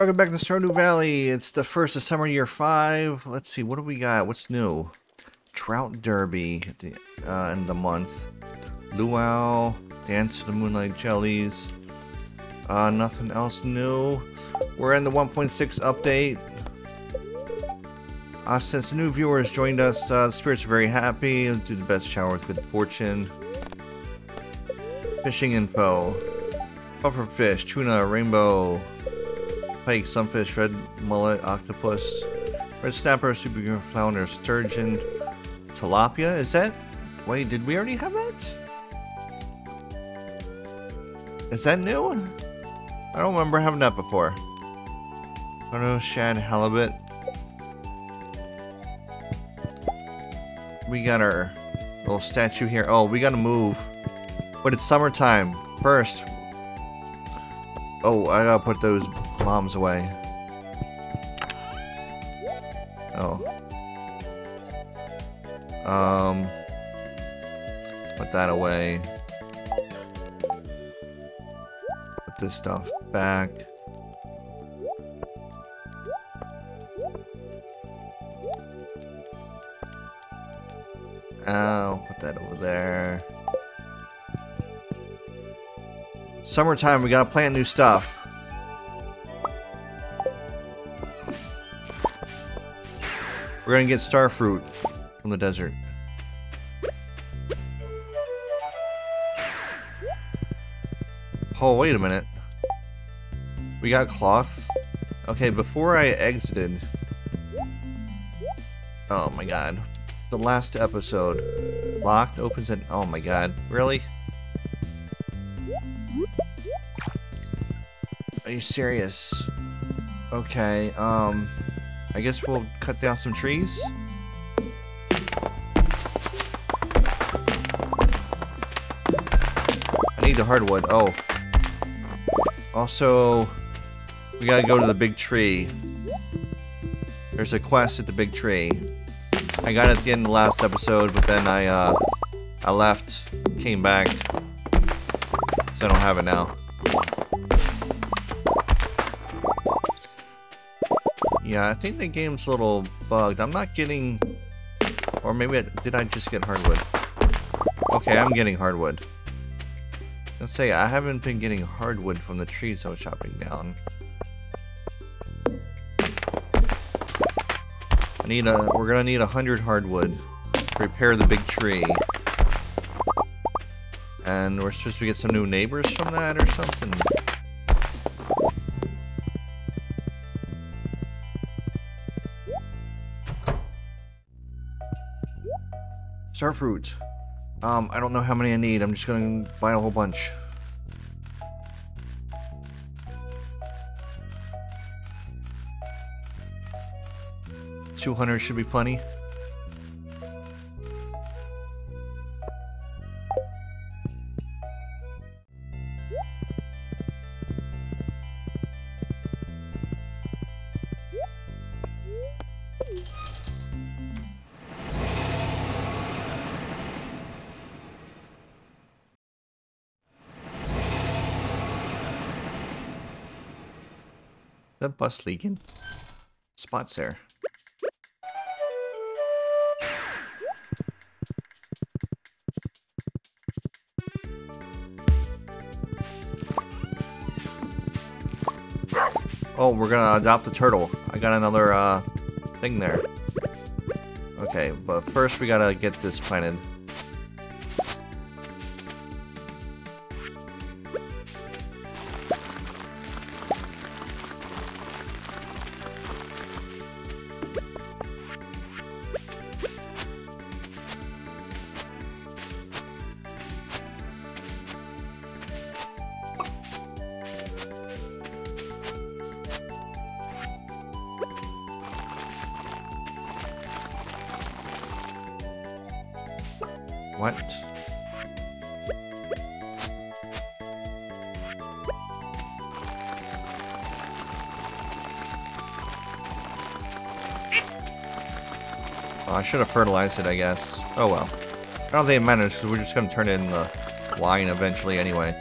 Welcome back to Stardew Valley. It's the first of summer year 5. Let's see, what do we got? What's new? Trout Derby at the end of the month. Luau, Dance to the Moonlight Jellies. Nothing else new. We're in the 1.6 update. Since new viewers joined us, the spirits are very happy. Let's do the best shower with good fortune. Fishing info. Pufferfish, tuna, rainbow. Pike, sunfish, red mullet, octopus, red snapper, super flounder, sturgeon, tilapia. Is that? Wait, did we already have that? Is that new? I don't remember having that before. Mono, shad, halibut. We got our little statue here. Oh, we gotta move. But it's summertime first. Oh, I gotta put those bombs away. Oh. Put that away. Put this stuff back. I'll put that over there. Summertime, we gotta plant new stuff. We're gonna get star fruit from the desert. Oh, wait a minute. We got cloth. Okay, before I exited. Oh my god. The last episode. Locked, opens, and. Oh my god. Really? Are you serious? Okay, I guess we'll cut down some trees. I need the hardwood. Oh. Also, we gotta go to the big tree. There's a quest at the big tree. I got it at the end of the last episode, but then I left, came back, so I don't have it now. Yeah, I think the game's a little bugged. I'm not getting... Or maybe... did I just get hardwood? Okay, I'm getting hardwood. Let's say I haven't been getting hardwood from the trees I was chopping down. I need a... We're gonna need 100 hardwood to repair the big tree. And we're supposed to get some new neighbors from that or something. Starfruit. I don't know how many I need. I'm just going to buy a whole bunch. $200 should be plenty. That bus leaking. Spots there. Oh, we're gonna adopt a turtle. I got another thing there. Okay, but first we gotta get this planted. What? Oh, I should have fertilized it, I guess. Oh well. I don't think it matters because we're just going to turn it into wine eventually anyway.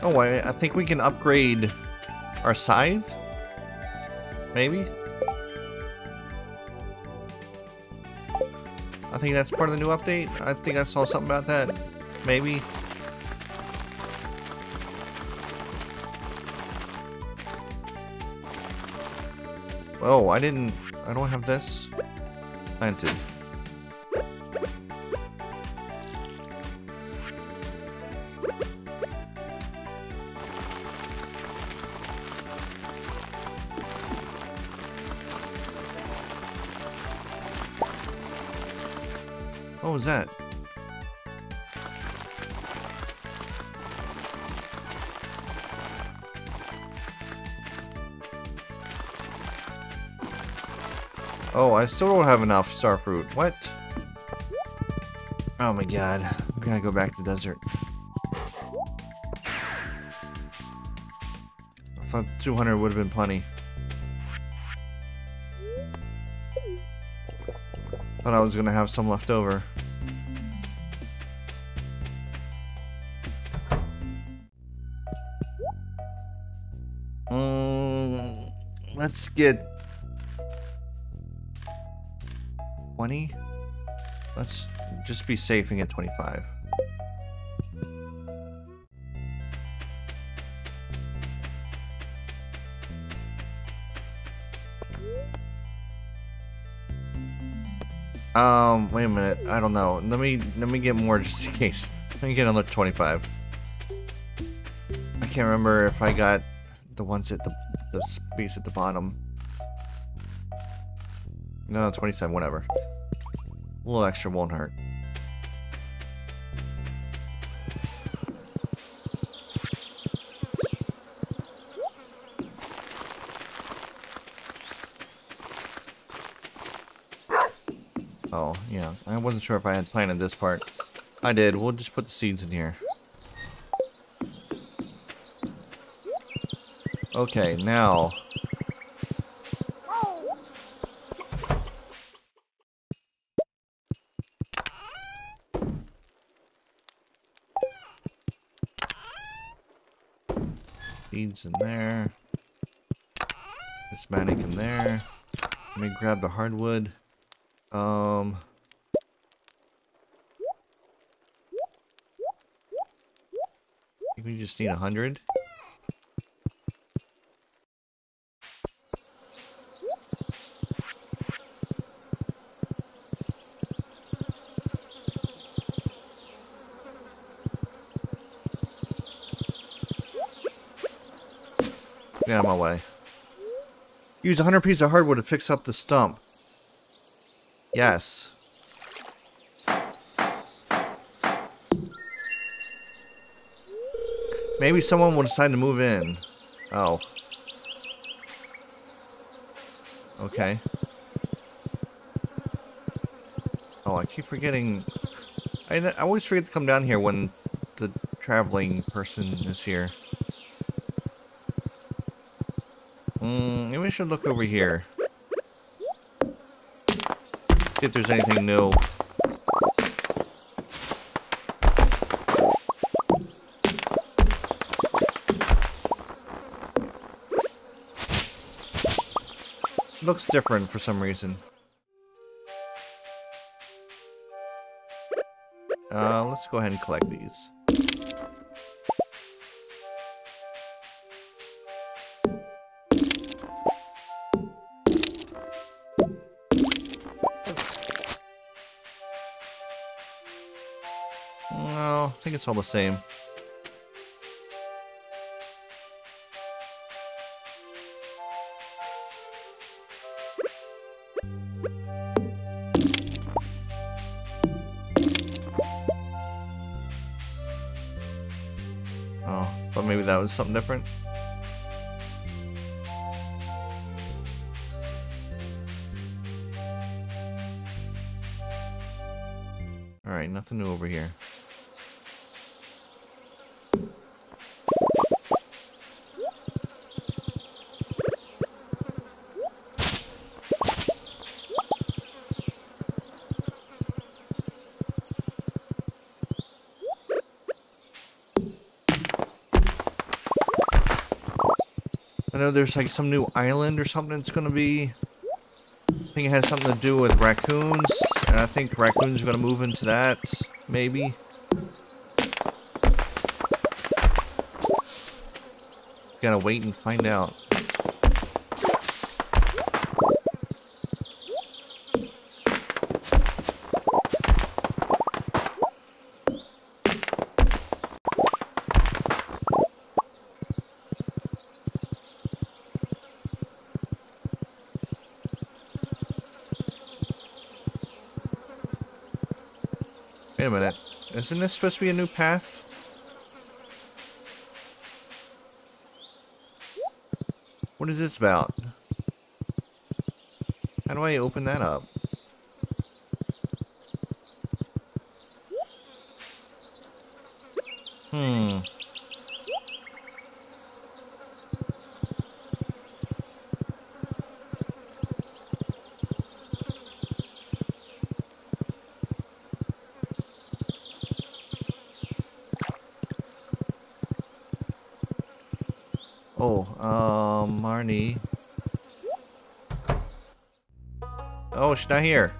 Oh, wait, I think we can upgrade our scythe? Maybe? I think that's part of the new update. I think I saw something about that. Maybe. Oh, I didn't... I don't have this planted. What was that? Oh, I still don't have enough starfruit. What? Oh my god. We gotta go back to the desert. I thought 200 would have been plenty. Thought I was gonna have some left over. Let's get 20. Let's just be safe and get 25. Wait a minute. I don't know. Let me get more just in case. Let me get another 25. I can't remember if I got the ones at the space at the bottom. No, 27, whatever. A little extra won't hurt. Oh, yeah. I wasn't sure if I had planted this part. I did. We'll just put the seeds in here. Okay, now... in there. This manic in there. Let me grab the hardwood. I think we just need 100. Get out of my way. Use 100 pieces of hardwood to fix up the stump. Yes. Maybe someone will decide to move in. Oh. Okay. Oh, I keep forgetting. I always forget to come down here when the traveling person is here. Maybe we should look over here. See if there's anything new. Looks different for some reason. Let's go ahead and collect these. I think it's all the same. Oh, but maybe that was something different. All right, nothing new over here. I know there's like some new island or something that's going to be... I think it has something to do with raccoons, and I think raccoons are going to move into that, maybe. Gotta wait and find out. Wait a minute. Isn't this supposed to be a new path? What is this about? How do I open that up? Oh, she's not here.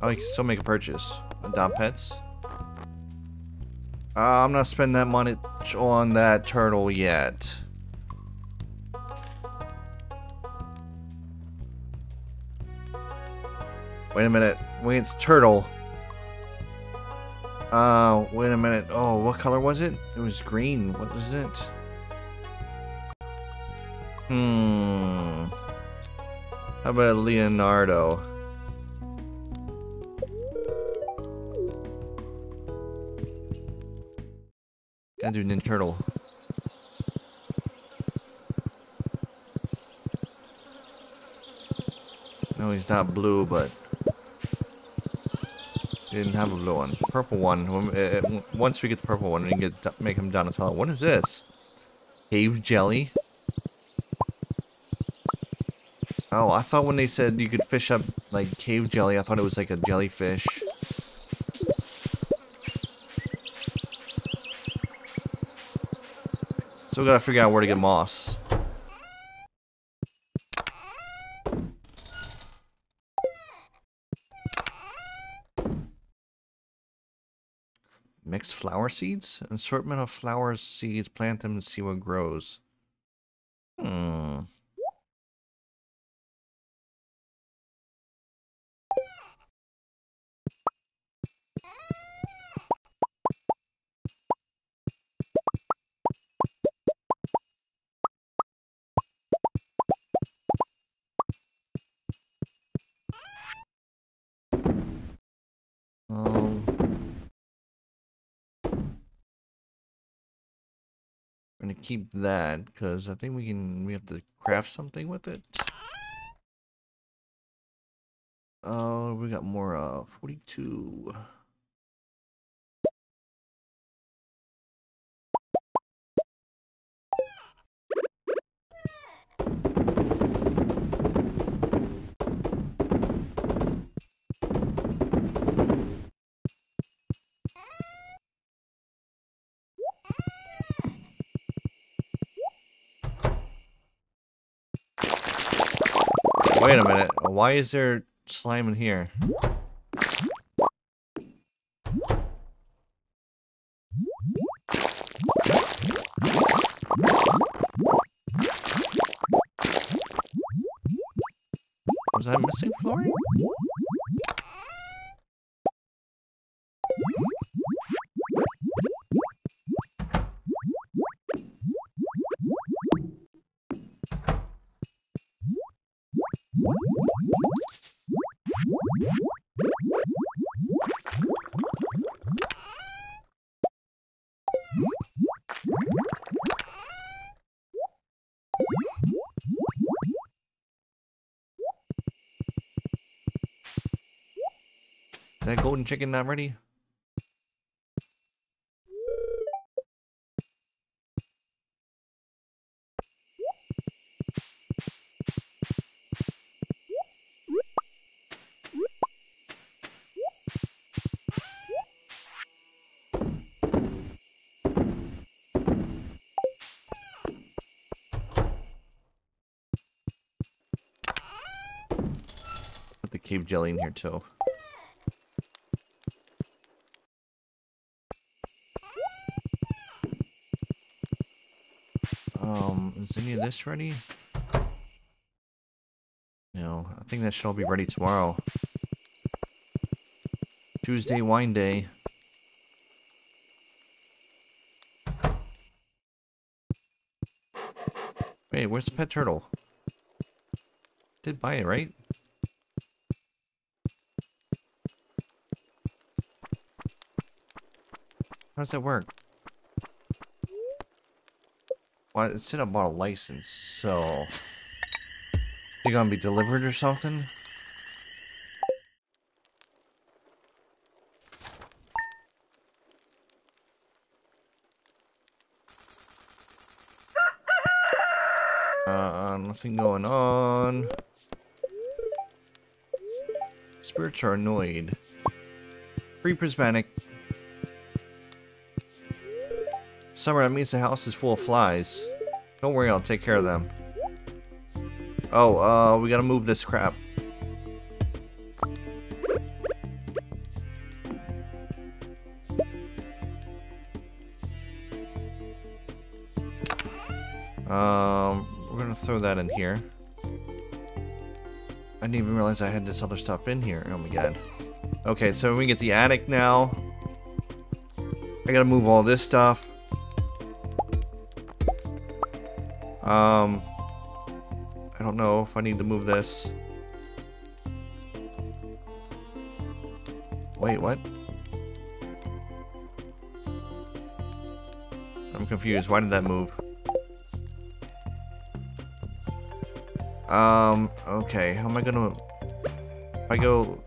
Oh, you can still make a purchase. Adopt pets. I'm not spending that money on that turtle yet. Wait a minute. Wait, it's turtle. Wait a minute. Oh, what color was it? It was green. What was it? How about Leonardo? Gotta do Ninja Turtle. No, he's not blue, but he didn't have a blue one. Purple one. Once we get the purple one, we can get make him Donatello. What is this? Cave jelly. Oh, I thought when they said you could fish up, like, cave jelly, I thought it was like a jellyfish. Still gotta figure out where to get moss. Mixed flower seeds? An assortment of flower seeds. Plant them and see what grows. I'm gonna keep that because I think we have to craft something with it. Oh, we got more 42. Wait a minute, why is there slime in here? Was I missing flooring? Is that golden chicken not ready? cave jelly in here too. Is any of this ready? No, I think that should all be ready tomorrow. Tuesday wine day. Wait, where's the pet turtle? Did buy it, right? How does that work? Well, it said I bought a license, so... They're gonna be delivered or something? Nothing going on. Spirits are annoyed. Free prismatic. Summer, that means the house is full of flies. Don't worry, I'll take care of them. Oh, we gotta move this crap. We're gonna throw that in here. I didn't even realize I had this other stuff in here. Oh my god. Okay, so we get the attic now. I gotta move all this stuff. I don't know if I need to move this. Wait, what? I'm confused. Why did that move? Okay. How am I gonna... If I go...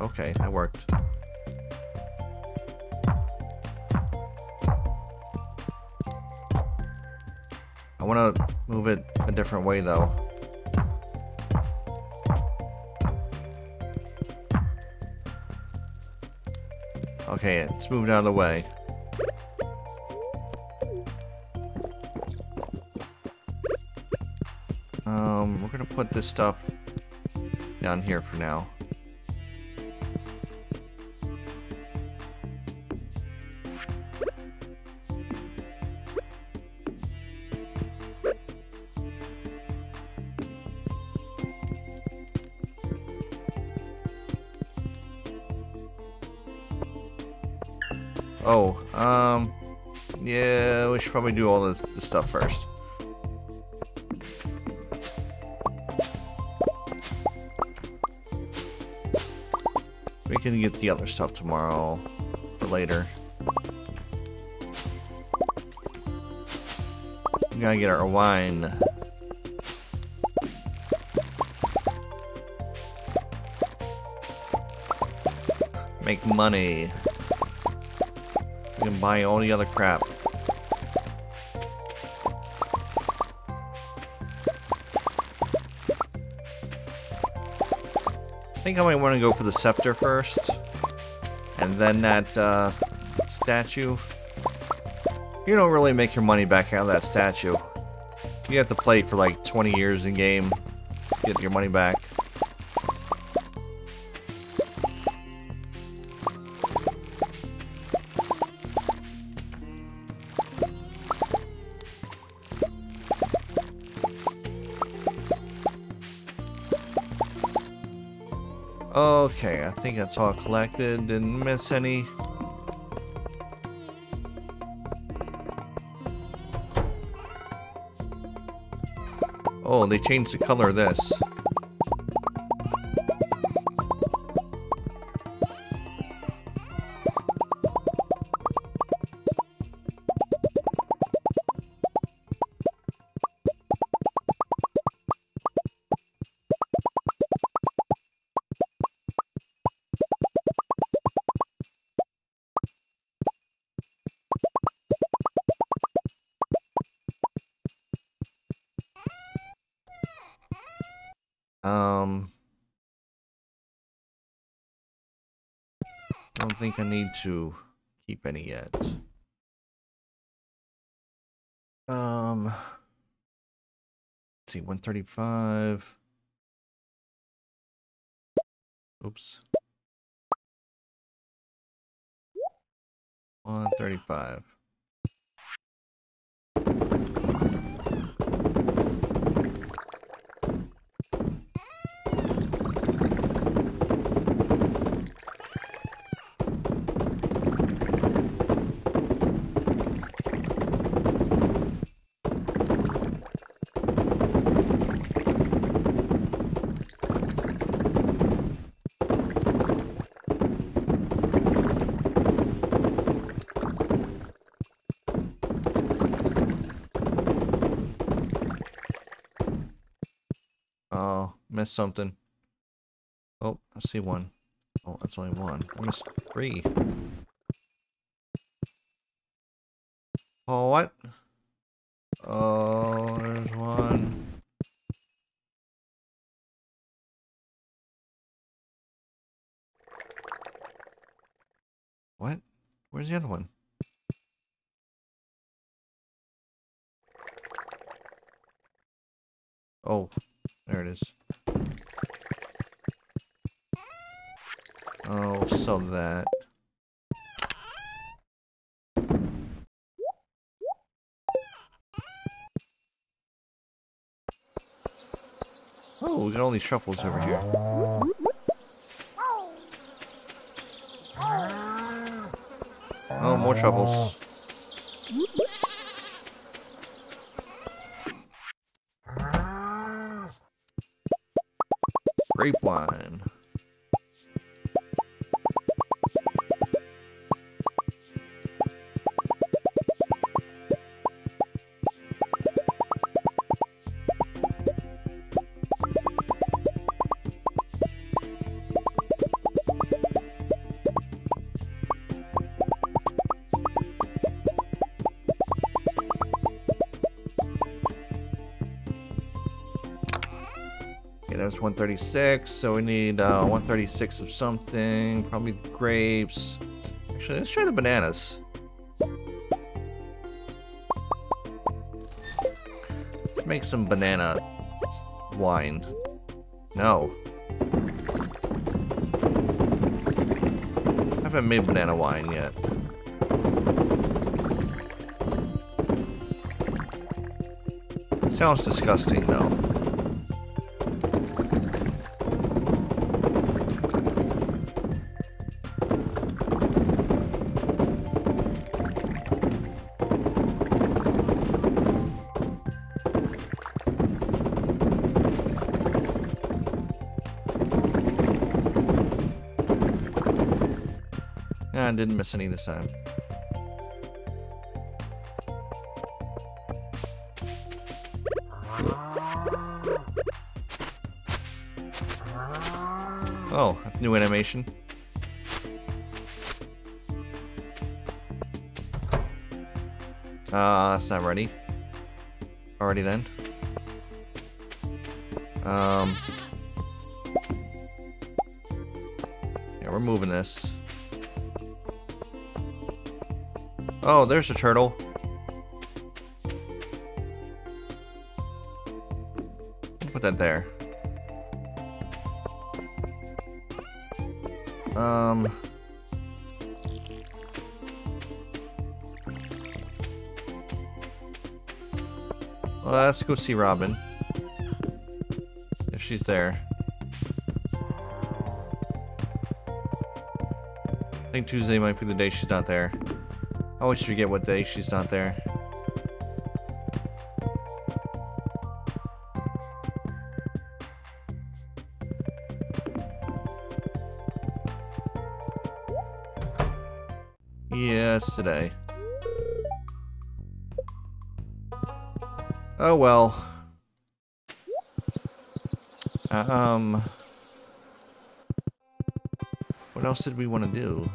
Okay, that worked. I wanna move it a different way, though. Okay, it's moved out of the way. We're gonna put this stuff down here for now. Oh, yeah, we should probably do all this stuff first. We can get the other stuff tomorrow or later. We gotta get our wine. Make money. And buy all the other crap. I think I might want to go for the scepter first, and then that statue. You don't really make your money back out of that statue. You have to play for like 20 years in game to get your money back. Okay, I think that's all collected. Didn't miss any. Oh, they changed the color of this. I don't think I need to keep any yet. Let's see, 135. Oops. 135. Missed something. Oh, I see one. Oh, that's only one. I missed three. Oh, what? Oh, there's one. What? Where's the other one? Oh, there it is. Oh, so that. Oh, we got all these truffles over here. Oh, more truffles. Grape wine. There's 136, so we need 136 of something, probably grapes. Actually, let's try the bananas. Let's make some banana wine. No. I haven't made banana wine yet. It sounds disgusting, though. I didn't miss any this time. Oh, new animation. That's not ready. Already then. Yeah, we're moving this. Oh, there's a turtle. I'll put that there. Let's go see Robin. If she's there. I think Tuesday might be the day she's not there. I always forget what day she's not there. Yes, today. Oh well. What else did we want to do?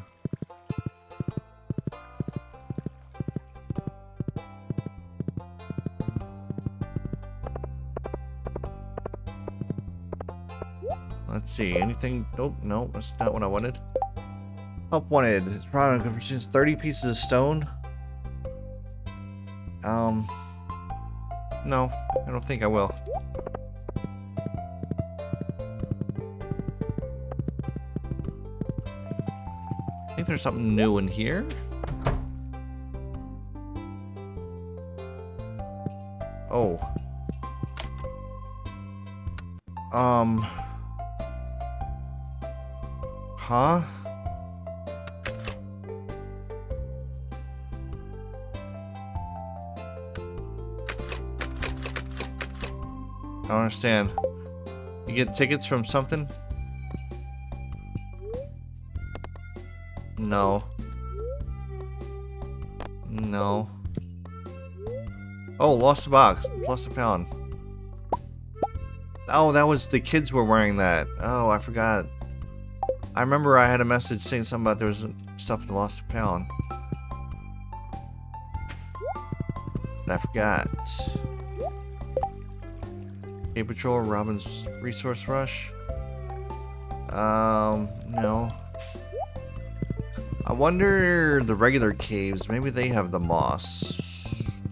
See anything? Nope, no, that's not what I wanted. Help wanted. This product consumes 30 pieces of stone. No, I don't think I will. I think there's something new in here. Oh. Huh? I don't understand. You get tickets from something? No. No. Oh, lost a box. Lost a pound. Oh, that was the kids were wearing that. Oh, I forgot. I remember I had a message saying something about there was stuff that lost a pound. And I forgot. Hey, Patrol, Robin's Resource Rush. No. I wonder the regular caves, maybe they have the moss.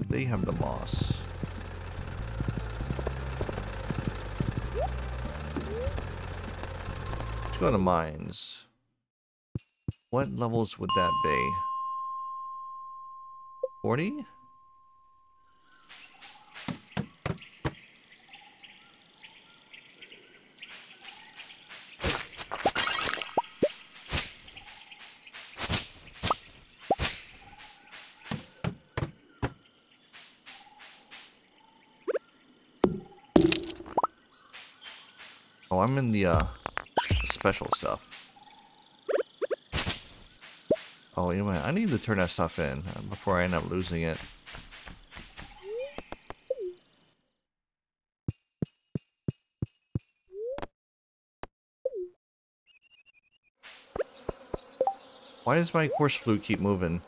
They have the moss. Let's go to the mines. What levels would that be? 40? Oh, I'm in the special stuff. Oh, anyway, I need to turn that stuff in before I end up losing it. Why does my horse flute keep moving?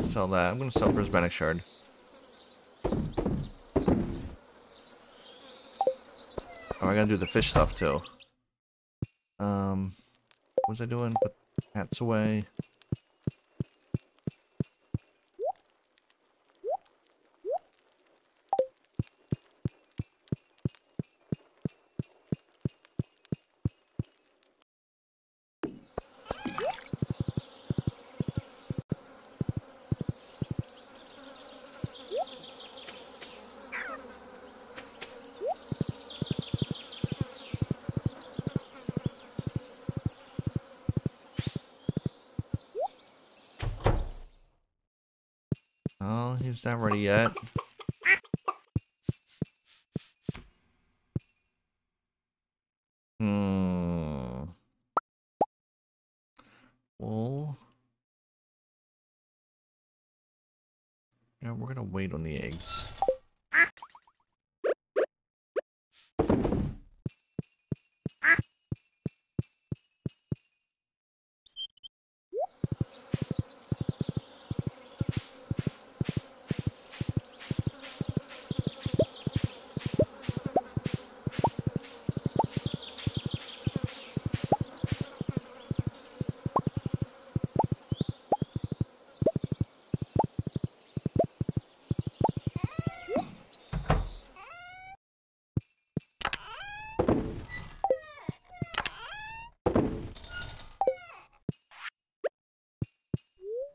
Sell that. I'm gonna sell prismatic shard. Oh, I gotta do the fish stuff too. What was I doing? Put hats away. Oh, he's not ready yet. Well, yeah, we're gonna wait on the eggs.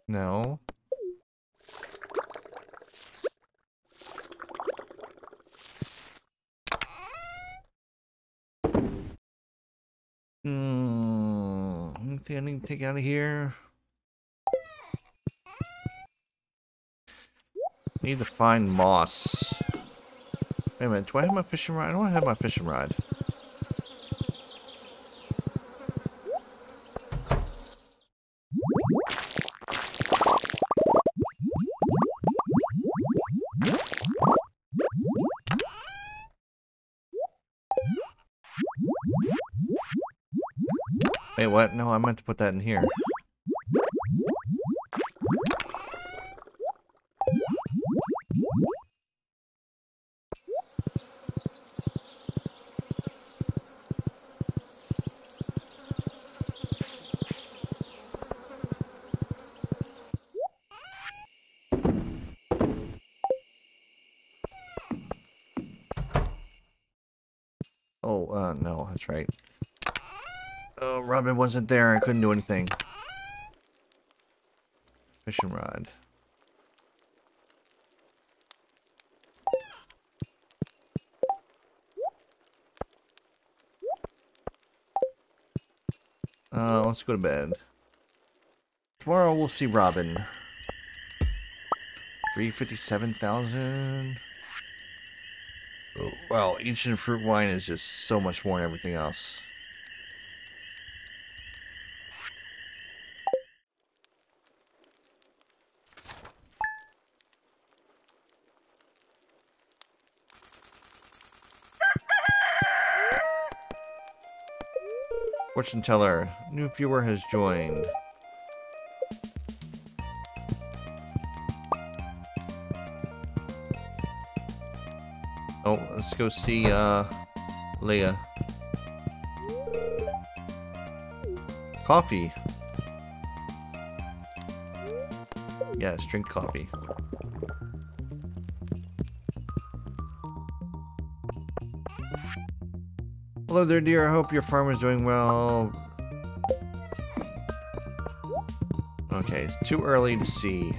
No. Anything I need to take out of here? Need to find moss. Wait a minute, do I have my fishing rod? I don't have my fishing rod. Wait, what? No, I meant to put that in here. no, that's right. Oh, Robin wasn't there. I couldn't do anything. Fishing rod. Let's go to bed. Tomorrow we'll see Robin. 357,000. Oh, wow, ancient fruit wine is just so much more than everything else. Fortune teller, new viewer has joined. Oh, let's go see Leah. Coffee. Yes, drink coffee. Hello there, dear. I hope your farm is doing well. Okay, it's too early to see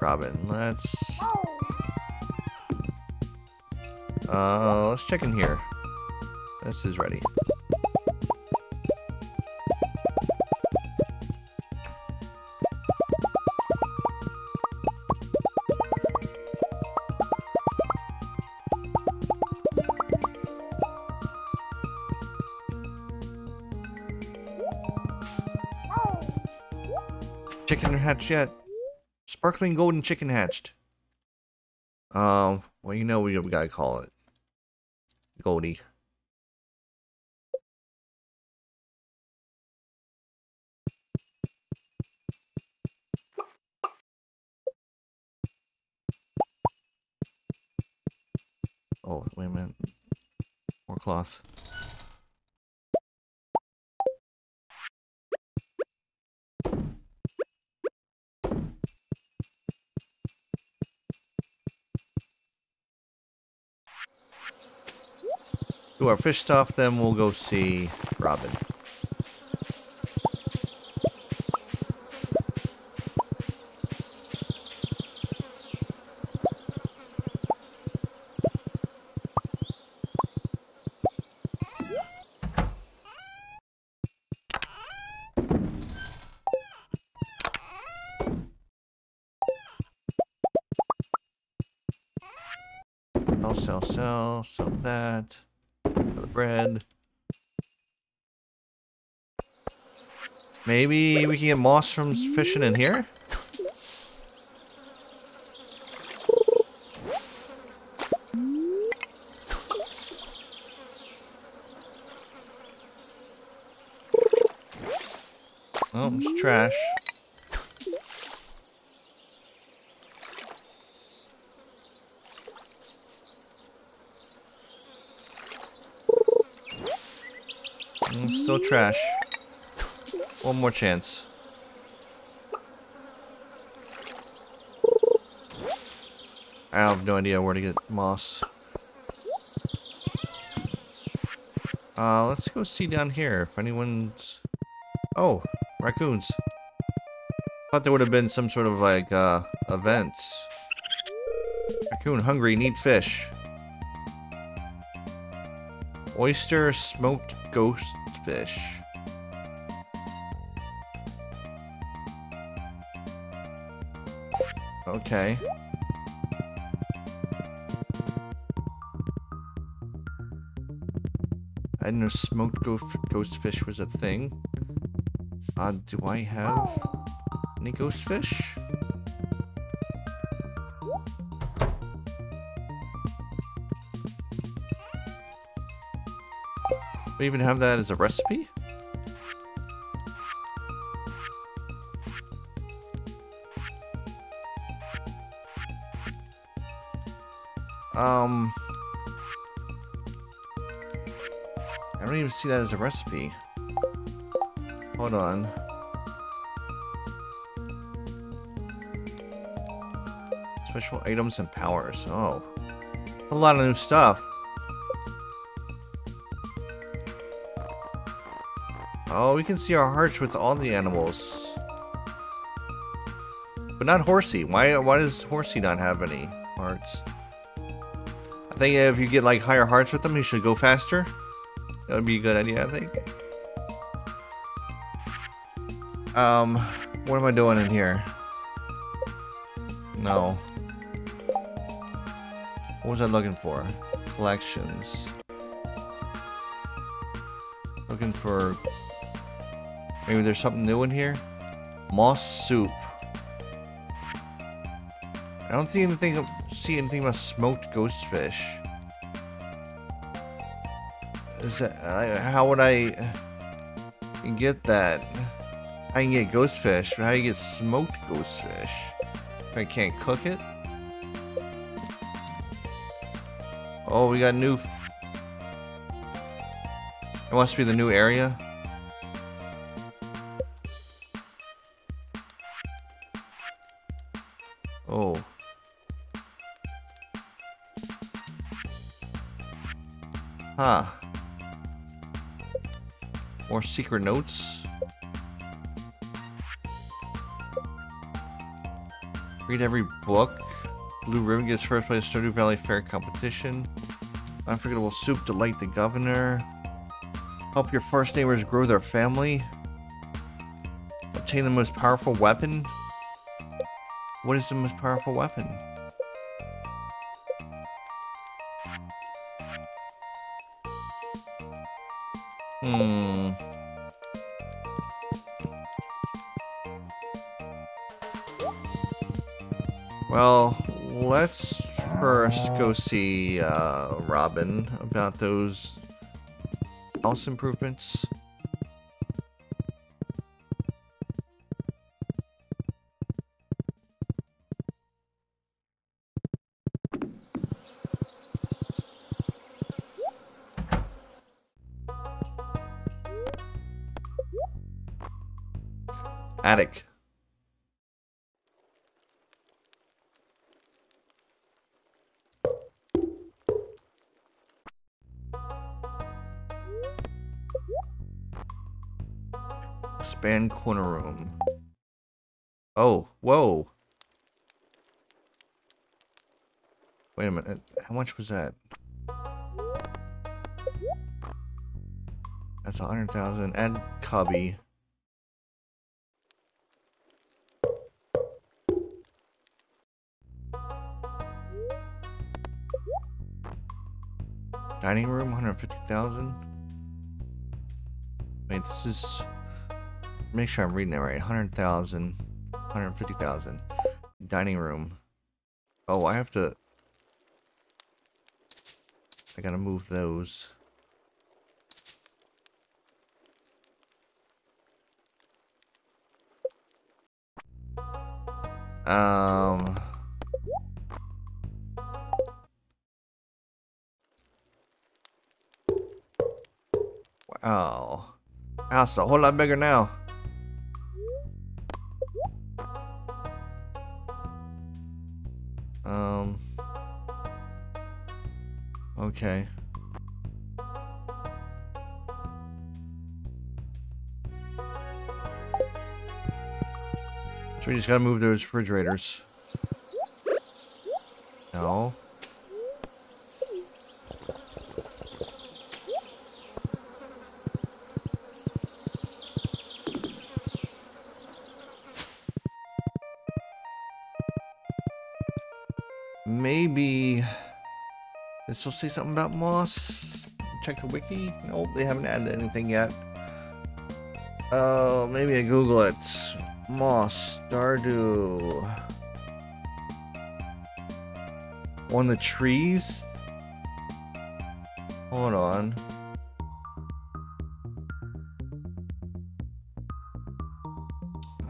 Robin. Let's check in here. This is ready. Hatched yet. Sparkling golden chicken hatched. Well, you know we gotta call it Goldie. Oh, wait a minute. More cloth. Do our fish stuff, then we'll go see Robin. I'll sell that. Bread. Maybe we can get moss from fishing in here? Oh, it's trash. Still trash. One more chance. I have no idea where to get moss. Let's go see down here if anyone's... Oh, raccoons. Thought there would have been some sort of like events. Raccoon hungry, need fish. Oyster, smoked ghost fish. Okay. I didn't know smoked ghost fish was a thing. Do I have any ghost fish? We even have that as a recipe? I don't even see that as a recipe. Hold on. Special items and powers. Oh. A lot of new stuff. Oh, we can see our hearts with all the animals. But not Horsey. Why does Horsey not have any hearts? I think if you get like higher hearts with them, you should go faster. That would be a good idea, I think. What am I doing in here? No. What was I looking for? Collections. Looking for... Maybe there's something new in here? Moss soup. I don't see anything, about smoked ghost fish. Is that, how would I get that? I can get ghost fish, but how do you get smoked ghost fish? I can't cook it? Oh, we got new... It must be the new area. Oh. Huh. More secret notes. Read every book. Blue Ribbon gets first place Stardew Valley Fair competition. Unforgettable soup, delight the governor. Help your forest neighbors grow their family. Obtain the most powerful weapon. What is the most powerful weapon? Hmm. Well, let's first go see Robin about those house improvements. Attic. Expand corner room. Oh, whoa. Wait a minute. How much was that? That's 100,000. Add cubby. Dining room, 150,000. Wait, this is... Make sure I'm reading that right. 100,000, 150,000. Dining room. Oh, I have to... I gotta move those. Wow. House a whole lot bigger now. Okay. So we just gotta move those refrigerators. No. Maybe this will say something about moss. Check the wiki. Nope, they haven't added anything yet. Oh, maybe I Google it. Moss, Stardew. On the trees? Hold on.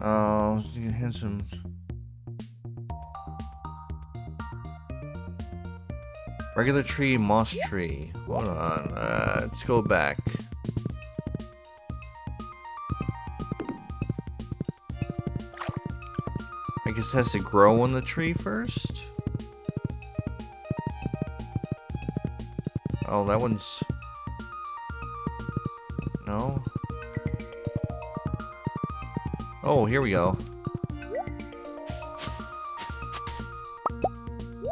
Oh, you can hit some. Regular tree, moss tree. Hold on, let's go back. I guess it has to grow on the tree first. Oh, that one's... No. Oh, here we go.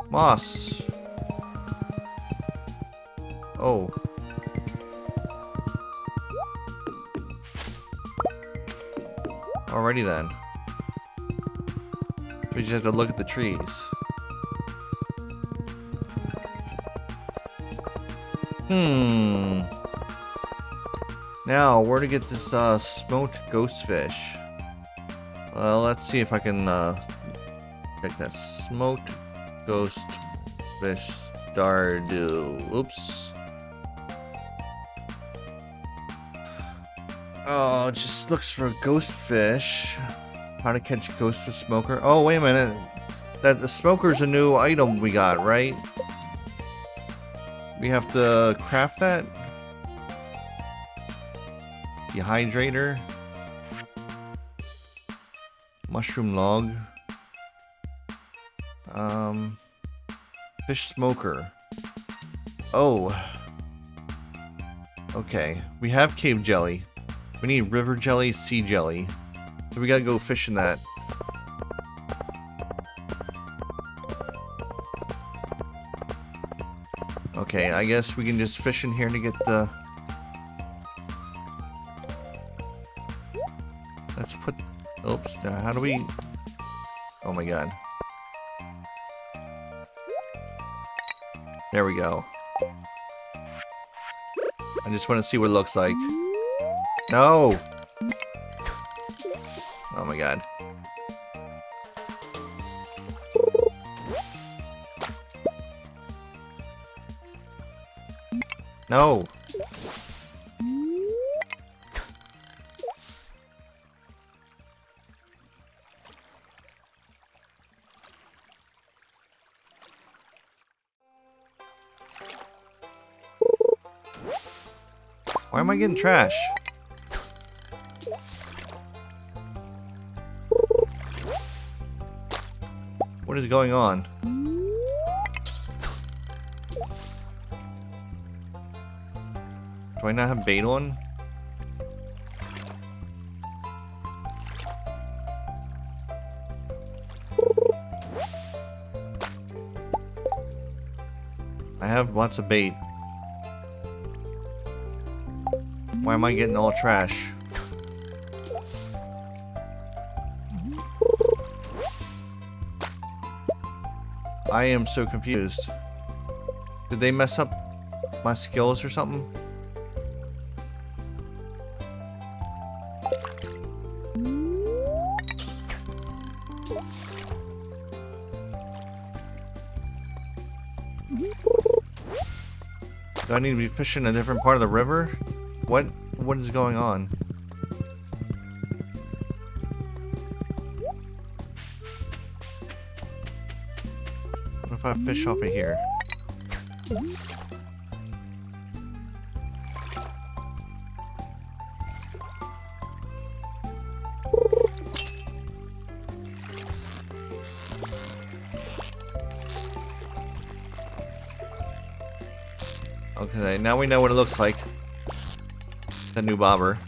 Moss. Oh. Alrighty then. We just have to look at the trees. Hmm. Now, where to get this smoked ghostfish? Let's see if I can pick that smoked ghostfish Stardew. Oops. Oh, it just looks for ghostfish. How to catch ghostfish smoker? Oh, wait a minute. That the smoker's a new item we got, right? We have to craft that. Dehydrator. Mushroom log. Fish smoker. Oh. Okay. We have cave jelly. We need river jelly, sea jelly. So we gotta go fishing that. Okay, I guess we can just fish in here to get the... Let's put... Oops, how do we... Oh my god. There we go. I just want to see what it looks like. No! Oh my god. No! Why am I getting trash? What is going on? Do I not have bait on? I have lots of bait. Why am I getting all trash? I am so confused. Did they mess up my skills or something? Do I need to be fishing a different part of the river? What is going on? What if I fish off of here? Okay, now we know what it looks like. The new bobber.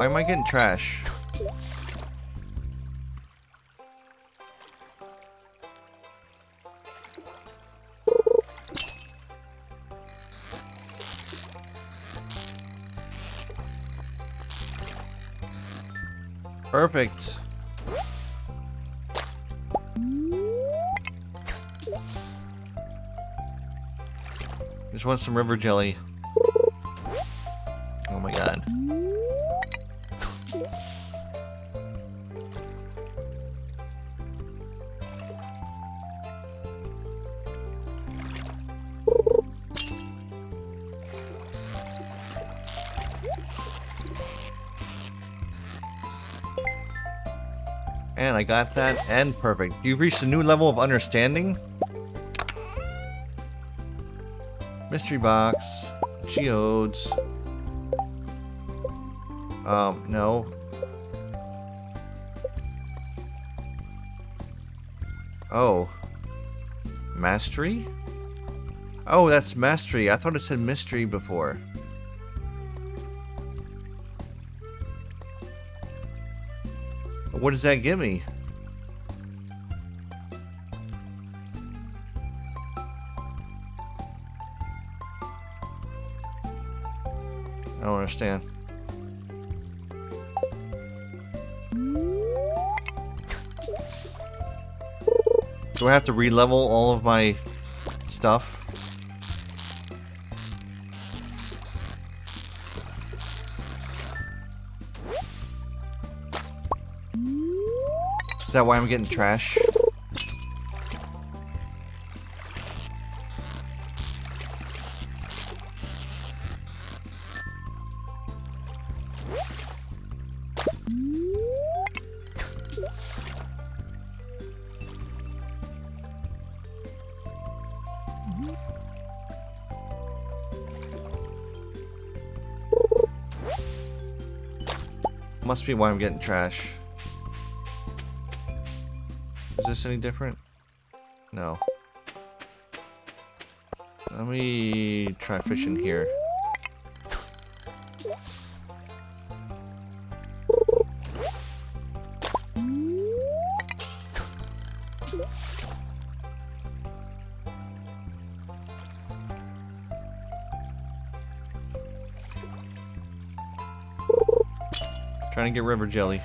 Why am I getting trash? Perfect. Just want some river jelly. Oh my god. And I got that, and perfect. You've reached a new level of understanding. Mystery box, geodes. No. Oh. Mastery? Oh, that's mastery. I thought it said mystery before. What does that give me? I don't understand. Do I have to re-level all of my stuff? Is that why I'm getting trash? Must be why I'm getting trash. Is this any different? No. Let me try fishing here. Trying to get river jelly.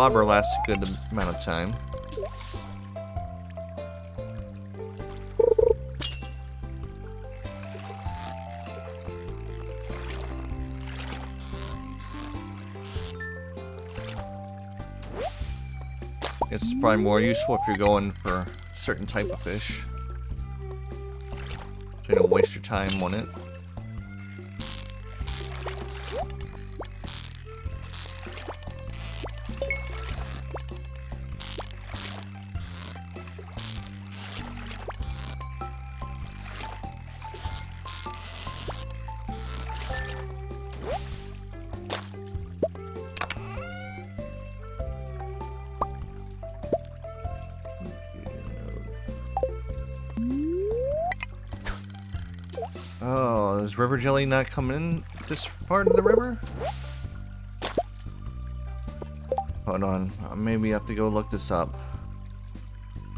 Lobber lasts a good amount of time. It's probably more useful if you're going for a certain type of fish, so you don't waste your time on it. River jelly not coming in this part of the river? Hold on, maybe I have to go look this up.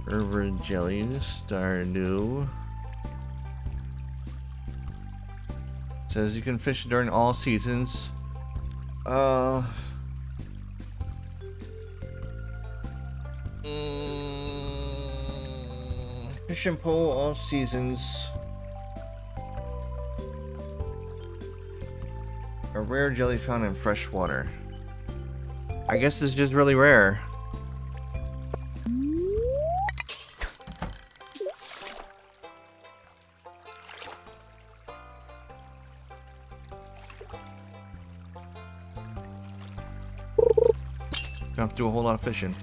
River jelly, Stardew. It says you can fish during all seasons. Fish and pole all seasons. A rare jelly found in fresh water. I guess it's just really rare. Gonna have to do a whole lot of fishing.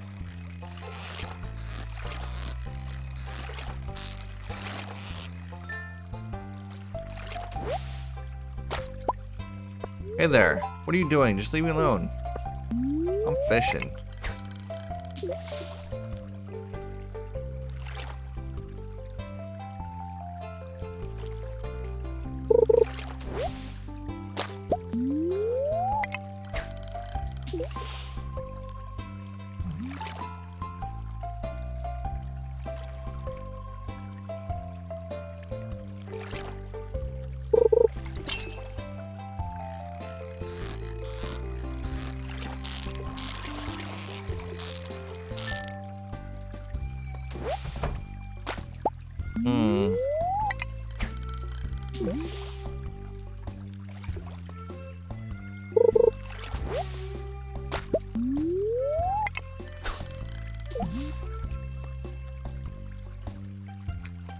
Hey there, what are you doing? Just leave me alone. I'm fishing.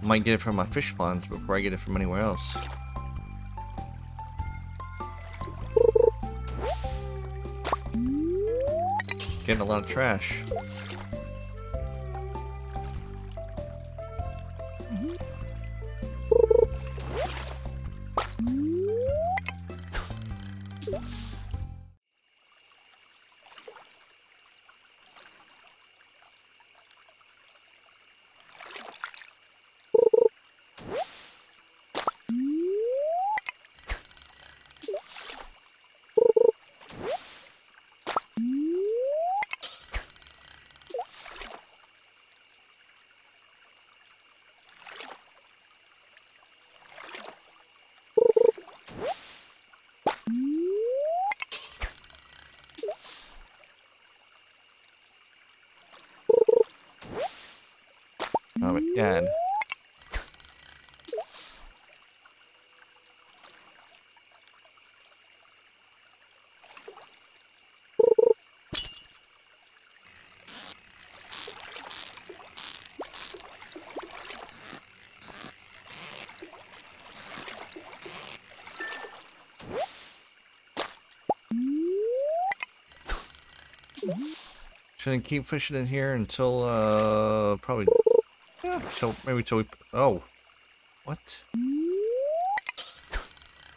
Might get it from my fish ponds before I get it from anywhere else. Getting a lot of trash. Oh my god. Shouldn't keep fishing in here until probably. So maybe till we oh, what?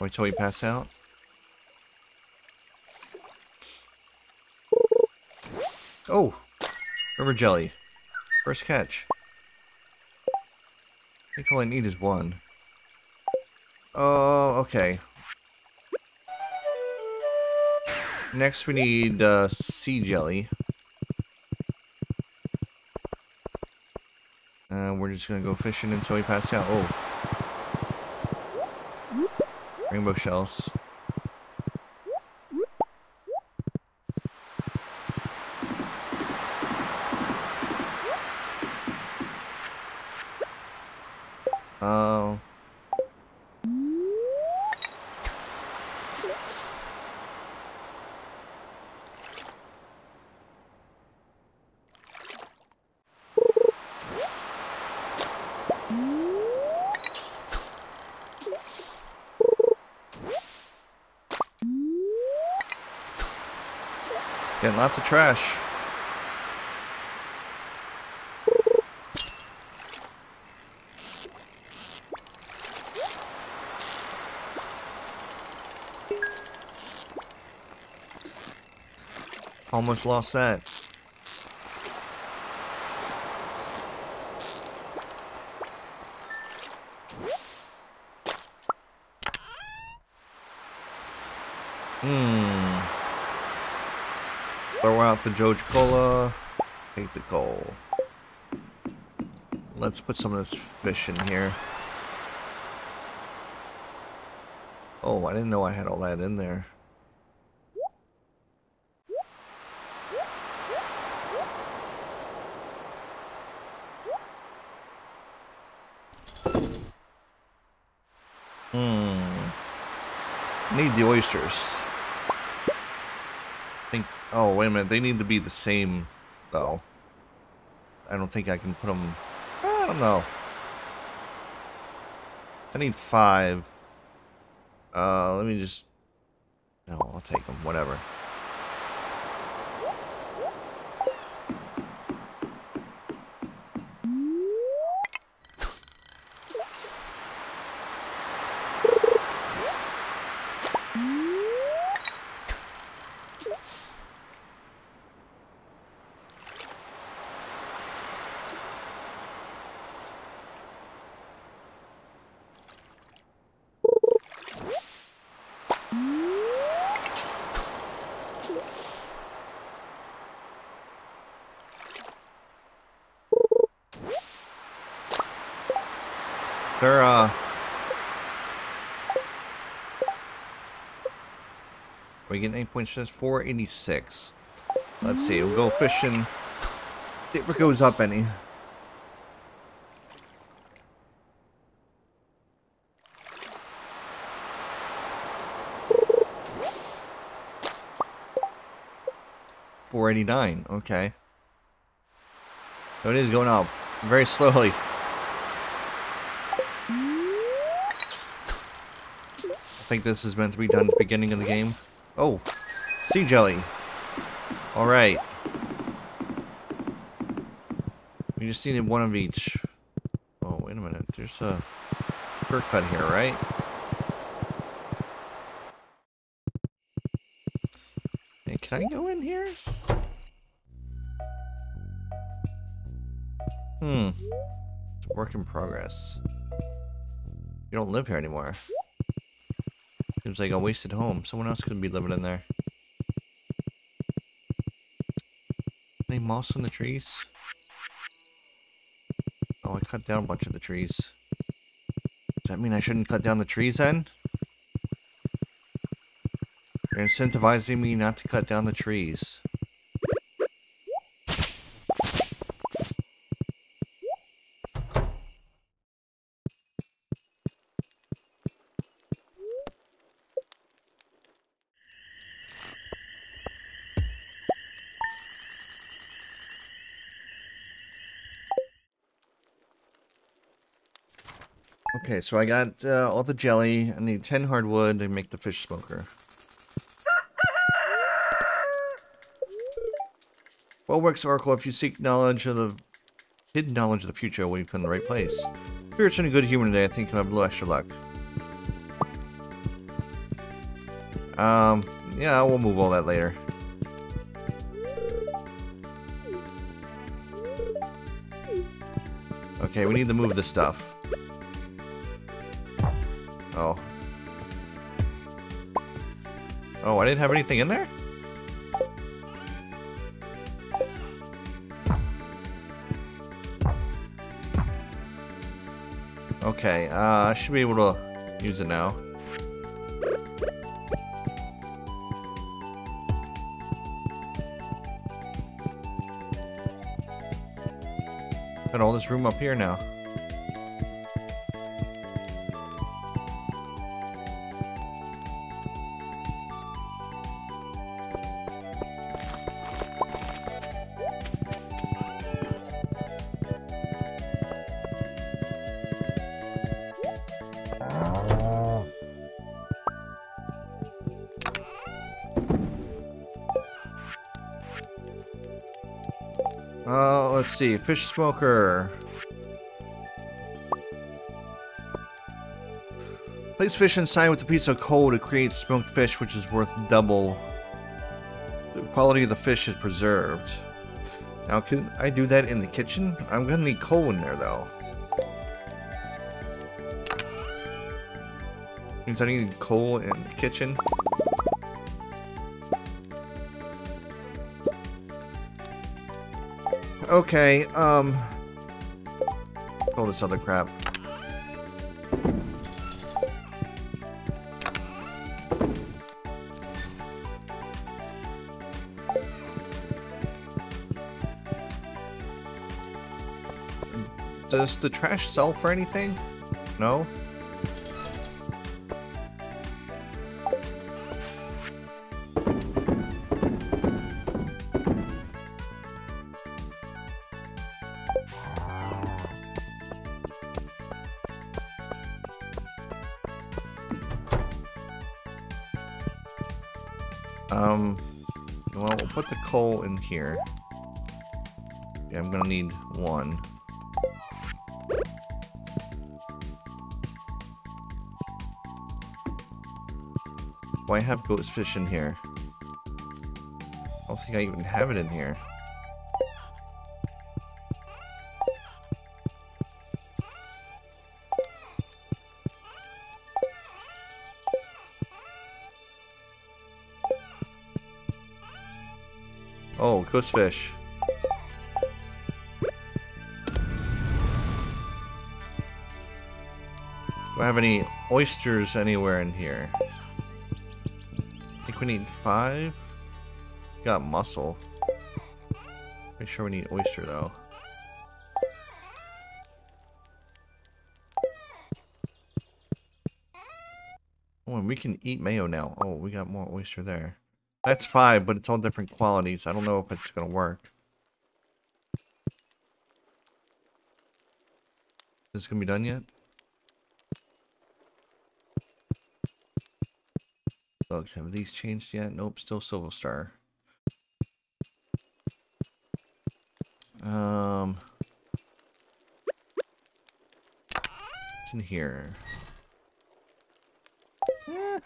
Wait till we pass out. Oh, river jelly, first catch. I think all I need is one. Oh, okay. Next we need sea jelly. We're just gonna go fishing until we pass out. Oh, rainbow shells. Oh. Getting lots of trash. Almost lost that. Throw out the Jojo Cola. Take the coal. Let's put some of this fish in here. Oh, I didn't know I had all that in there. Need the oysters. Oh, wait a minute. They need to be the same, though. I don't think I can put them... I don't know. I need 5. Let me just... No, I'll take them. Whatever. They're, we get 8.6, 486. Let's see, we'll go fishing. If it goes up any. $4.89, okay. So it is going up very slowly. I think this is meant to be done at the beginning of the game. Oh, sea jelly. Alright. We just needed one of each. Oh, wait a minute. There's a shortcut here, right? Hey, can I go in here? Hmm. It's a work in progress. You don't live here anymore. Seems like a wasted home. Someone else could be living in there. Any moss on the trees? Oh, I cut down a bunch of the trees. Does that mean I shouldn't cut down the trees then? You're incentivizing me not to cut down the trees. Okay, so I got all the jelly. I need 10 hardwood to make the fish smoker. Well works, Oracle. If you seek knowledge of the hidden knowledge of the future, we've been in the right place. If you're in a good humor today, I think you'll have a little extra luck. Yeah, we'll move all that later. Okay, we need to move this stuff. Oh. Oh, I didn't have anything in there? Okay, I should be able to use it now. Got all this room up here now. Let's see, fish smoker. Place fish inside with a piece of coal to create smoked fish, which is worth double. The quality of the fish is preserved. Now, can I do that in the kitchen? I'm gonna need coal in there, though. Means I need coal in the kitchen. Okay, all this other crap. Does the trash sell for anything? No? Well, we'll put the coal in here. Yeah, I'm gonna need one. Why have ghost fish in here? I don't think I even have it in here. Oh, ghost fish. Do I have any oysters anywhere in here? I think we need 5. Got mussel. Pretty sure we need oyster though. Oh, and we can eat mayo now. Oh, we got more oyster there. That's 5, but it's all different qualities. I don't know if it's gonna work. Is this gonna be done yet? bugs. Have these changed yet? Nope, still Silver Star. What's in here? Eh.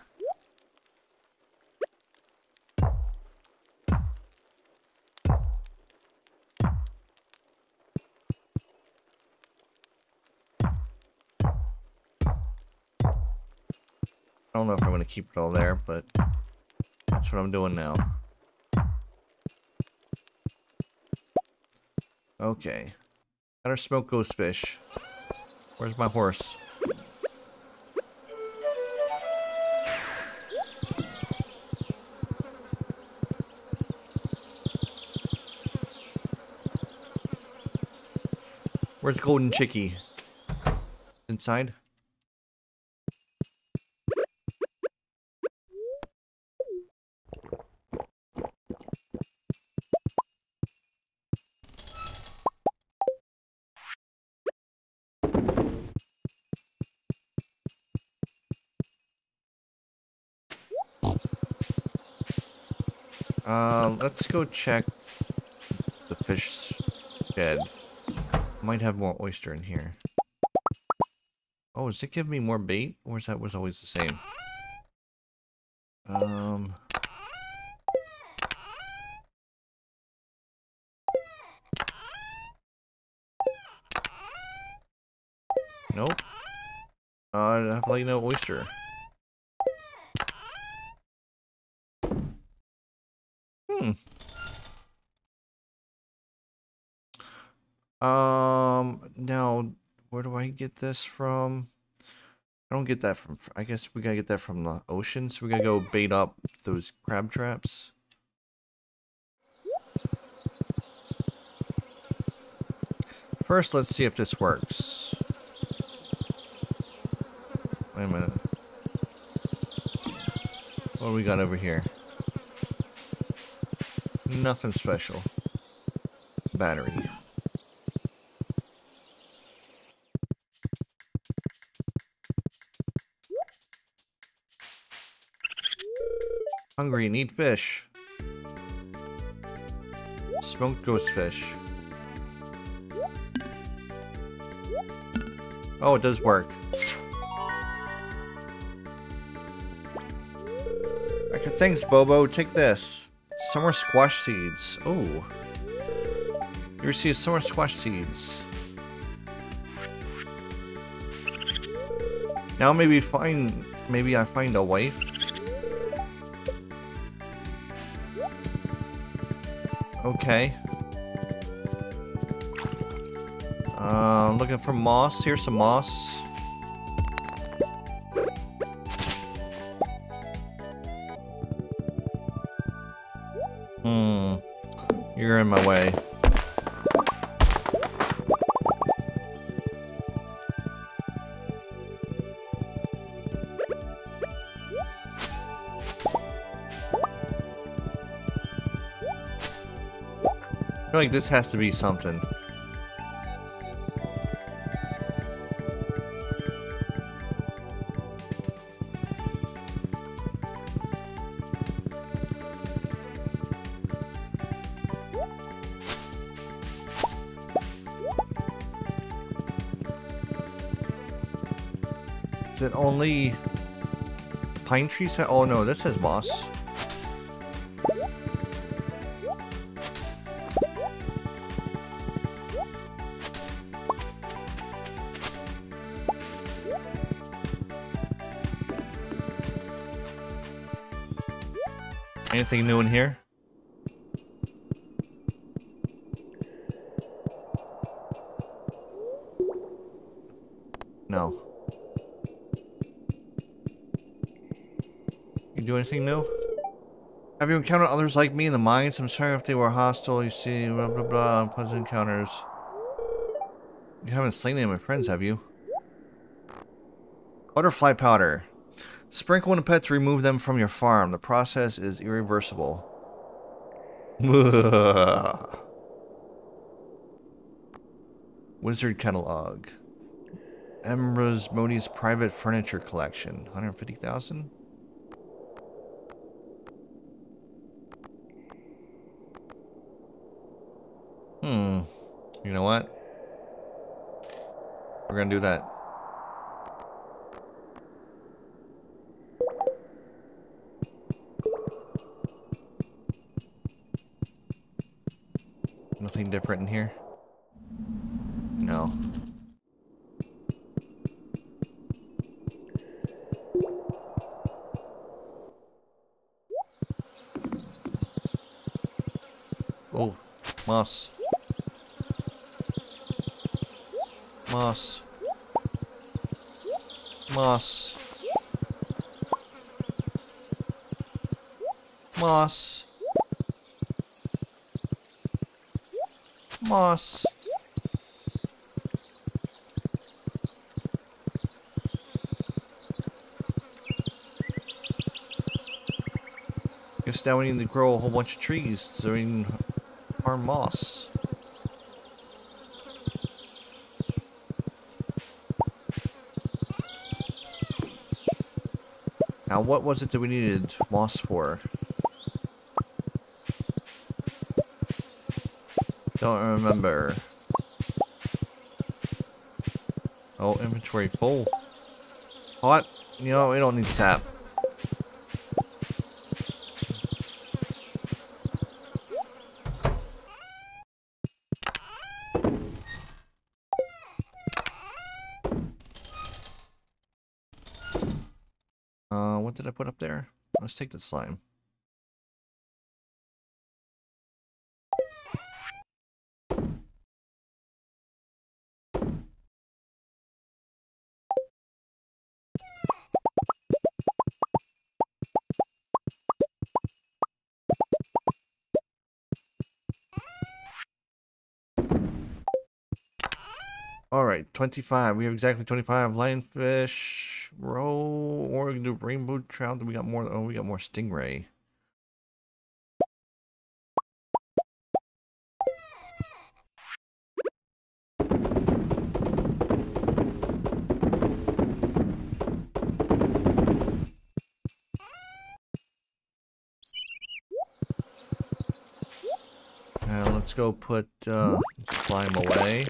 I don't know if I'm going to keep it all there, but that's what I'm doing now. Okay. How to smoke ghost fish. Where's my horse? Where's Golden Chickie? Inside? Let's go check the fish shed. Might have more oyster in here. Oh, does it give me more bait? Or is that was always the same? Nope. I have like no oyster. Now, where do I get this from? I don't get that from, I guess we gotta get that from the ocean, so we gotta go bait up those crab traps. First, let's see if this works. Wait a minute. What do we got over here? Nothing special. Battery. Hungry and eat fish. Smoked ghost fish. Oh, it does work. Okay, thanks, Bobo. Take this. Summer squash seeds. Oh. You receive summer squash seeds. Now maybe I find a wife. Okay. Looking for moss. Here's some moss. You're in my way. I feel like this has to be something. Is it only pine trees? Oh no, this is moss. Anything new in here? No. You do anything new? Have you encountered others like me in the mines? I'm sorry if they were hostile, you see, blah blah blah, unpleasant encounters. You haven't slain any of my friends, have you? Butterfly powder. Sprinkle on a pet to remove them from your farm. The process is irreversible. Wizard catalog. Emrasmodi's private furniture collection. 150,000? Hmm. You know what? We're gonna do that. Nothing different in here? No. Oh, moss. Moss. Moss. Moss. Moss. Guess now we need to grow a whole bunch of trees so we can harm moss. Now what was it that we needed moss for? Don't remember. Oh, inventory full. Hot. You know, we don't need sap. What did I put up there? Let's take the slime. Alright, 25. We have exactly 25. Lionfish, roll, or we can do rainbow trout. We got more. Oh, we got more stingray. Now let's go put slime away.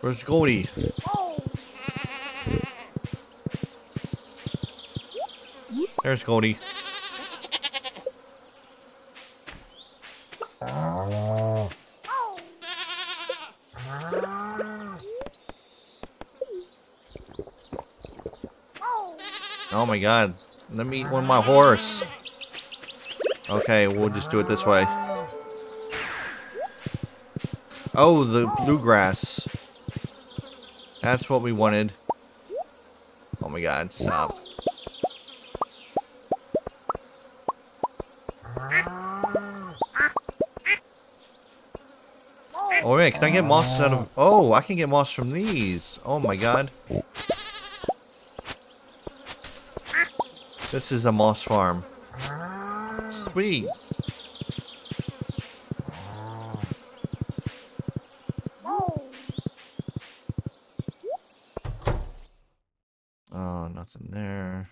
Where's Goldie? There's Goldie. Oh my god. Let me eat one of my horse. Okay, we'll just do it this way. Oh, the bluegrass. That's what we wanted. Oh my god, stop. Oh wait, can I get moss out of... Oh, I can get moss from these. Oh my god. This is a moss farm. Sweet. Oh, nothing there.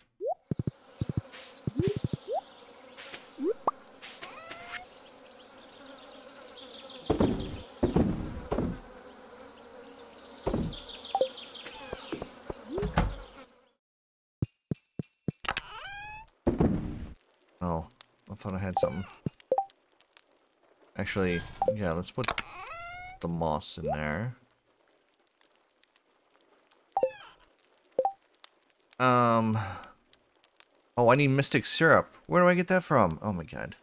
Oh, I thought I had something. Actually, yeah, let's put the moss in there. Oh, I need mystic syrup. Where do I get that from? Oh my god.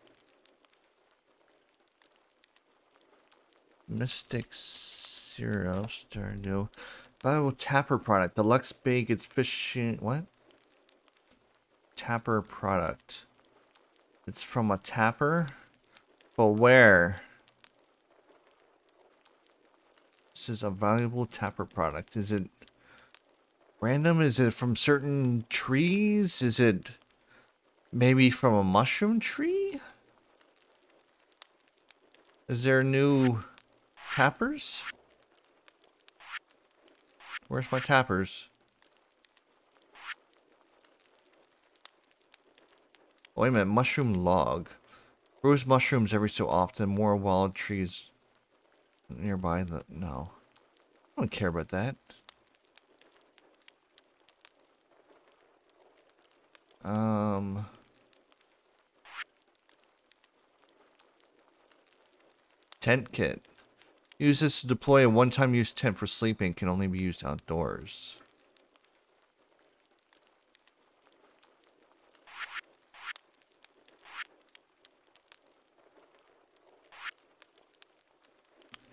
Mystic syrup, Stardew. Valuable tapper product. Deluxe bake, it's fishing. What? Tapper product. It's from a tapper? But where? This is a valuable tapper product. Is it random? Is it from certain trees? Is it Maybe from a mushroom tree? Is there new tappers? Where's my tappers? Oh, wait a minute, mushroom log. Grows mushrooms every so often, more wild trees nearby the... No. I don't care about that. Tent kit. Use this to deploy a one-time use tent for sleeping. Can only be used outdoors.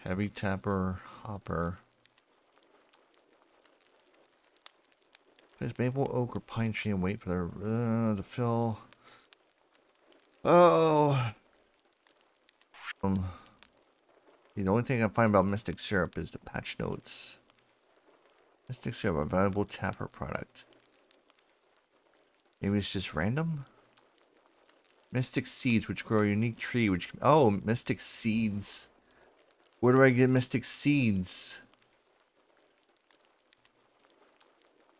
Heavy tapper hopper. Place maple, oak, or pine tree and wait for the fill. Oh. The only thing I find about Mystic Syrup is the patch notes. Mystic Syrup, a valuable tapper product. Maybe it's just random? Mystic Seeds, which grow a unique tree, which... Oh, Mystic Seeds. Where do I get Mystic Seeds?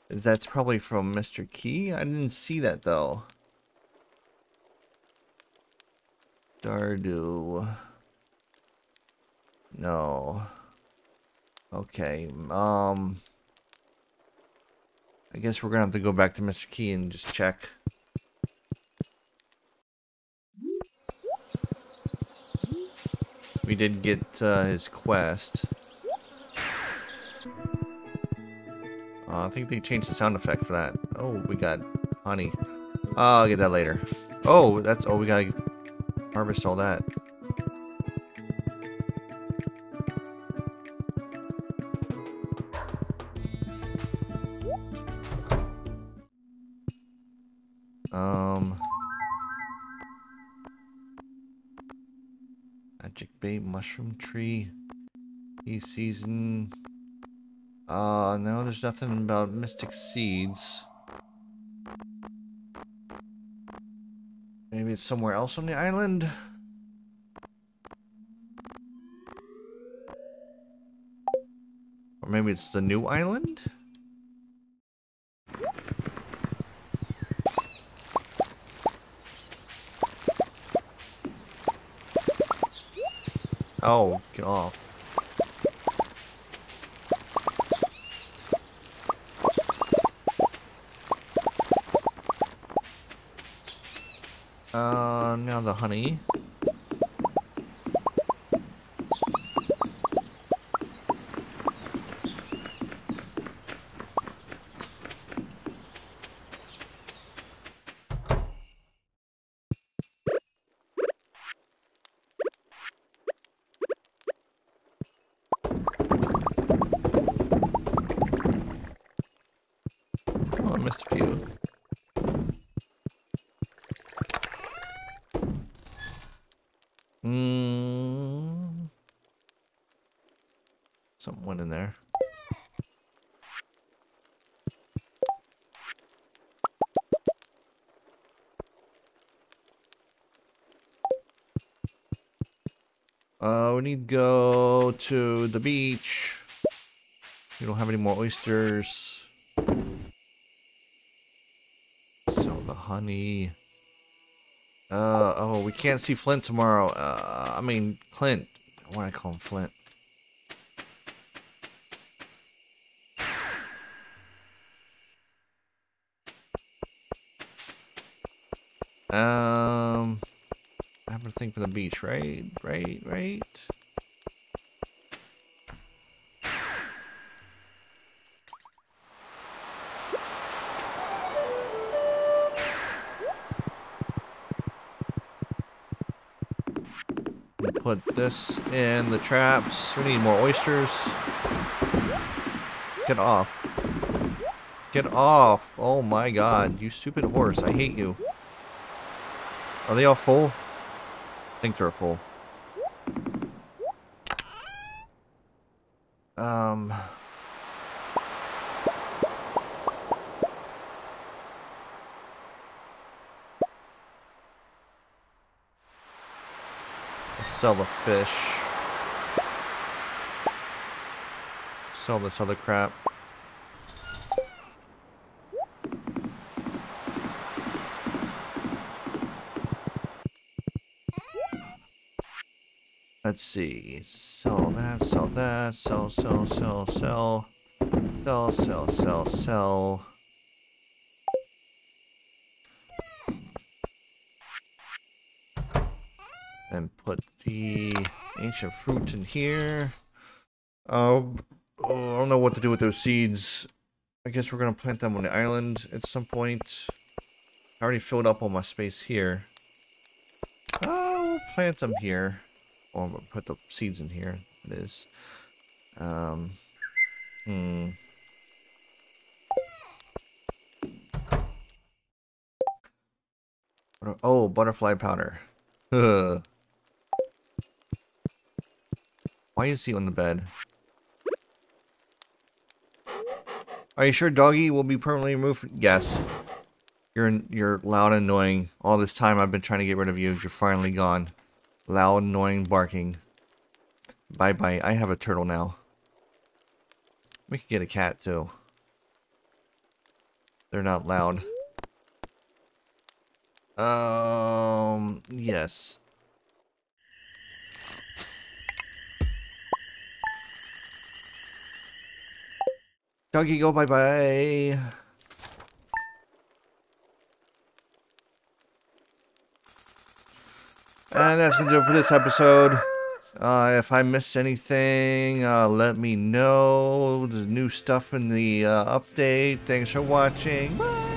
That's probably from Mr. Key. I didn't see that, though. Stardew... No. Okay. I guess we're gonna have to go back to Mr. Key and just check. We did get his quest. I think they changed the sound effect for that. Oh, we got honey. I'll get that later. Oh, that's... Oh, we gotta harvest all that. Magic Bay, mushroom tree, pea season. No, there's nothing about mystic seeds. Maybe it's somewhere else on the island. Or maybe it's the new island? Oh, get off. Now the honey. Something went in there. We need to go to the beach. We don't have any more oysters. So the honey. Oh, we can't see Flint tomorrow. I mean, Clint. Why do I call him Flint? I have a thing for the beach, right? Right? We'll put this in the traps. We need more oysters. Get off. Get off. Oh my god, you stupid horse. I hate you. Are they all full? I think they're full. sell the fish. Sell this other crap. Let's see. Sell that, sell that, sell, sell, sell, sell. Sell, sell, sell, sell. And put the ancient fruit in here. Oh, I don't know what to do with those seeds. I guess we're going to plant them on the island at some point. I already filled up all my space here. We'll plant them here. Or I'm going to put the seeds in here. It is. Oh, butterfly powder. Ugh. Why is he on the bed? Are you sure doggy will be permanently removed? Yes. You're loud and annoying. All this time I've been trying to get rid of you. You're finally gone. Loud, annoying, barking. Bye bye. I have a turtle now. We could get a cat too. They're not loud. Yes. Doggy, go bye-bye. And that's going to do it for this episode. If I missed anything, let me know. There's new stuff in the update. Thanks for watching. Bye!